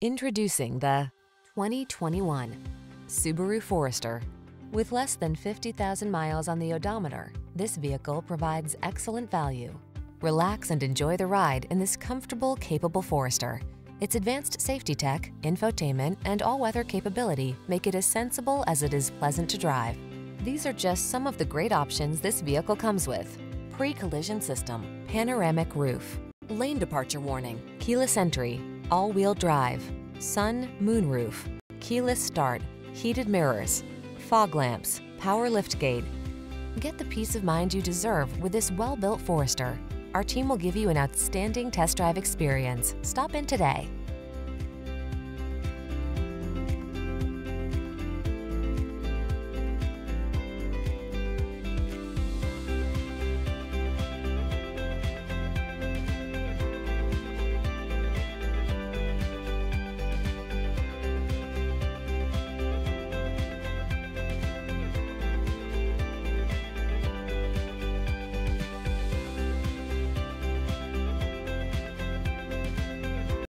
Introducing the 2021 Subaru Forester. With less than 50,000 miles on the odometer, this vehicle provides excellent value. Relax and enjoy the ride in this comfortable, capable Forester. Its advanced safety tech, infotainment, and all-weather capability make it as sensible as it is pleasant to drive. These are just some of the great options this vehicle comes with: pre-collision system, panoramic roof, lane departure warning, keyless entry, all-wheel drive, sun moonroof, keyless start, heated mirrors, fog lamps, power liftgate. Get the peace of mind you deserve with this well-built Forester. Our team will give you an outstanding test drive experience. Stop in today.